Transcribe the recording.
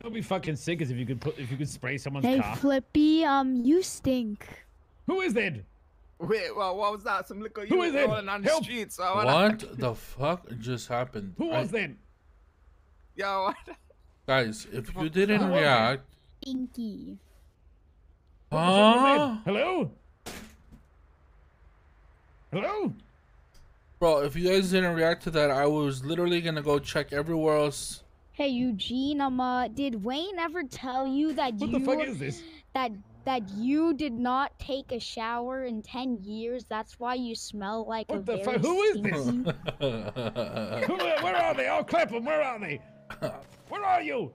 It would be fucking sick as if you could spray someone's car. Hey Flippy, you stink. Who is that? Wait, well, what was that? Some liquor you were rolling on the streets. What the fuck just happened? Who was that? Yeah, what? Guys, if you didn't react... Stinky. Huh? Hello? Hello? Bro, if you guys didn't react to that, I was literally gonna go check everywhere else. Hey Eugene, did Wayne ever tell you that you did not take a shower in 10 years? That's why you smell like a very stinky... Who is this? Where are they? I'll clap them. Where are they? Where are you?